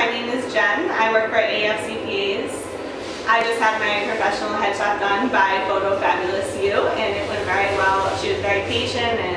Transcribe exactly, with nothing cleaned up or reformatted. My name is Jen. I work for A A F C P A's. I just had my professional headshot done by Photo Fabulous You, and it went very well. She was very patient and